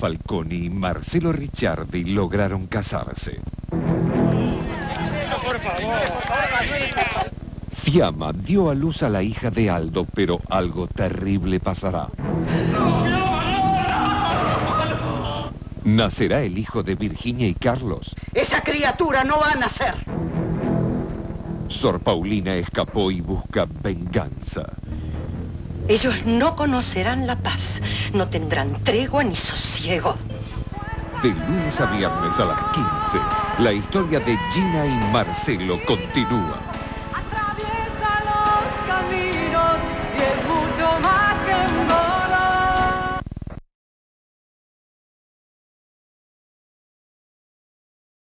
Falconi y Marcelo Ricciardi lograron casarse. Fiamma dio a luz a la hija de Aldo, pero algo terrible pasará. Nacerá el hijo de Virginia y Carlos. Esa criatura no va a nacer. Sor Paulina escapó y busca venganza. Ellos no conocerán la paz, no tendrán tregua ni sosiego. De lunes a viernes a las 15, la historia de Gina y Marcelo continúa.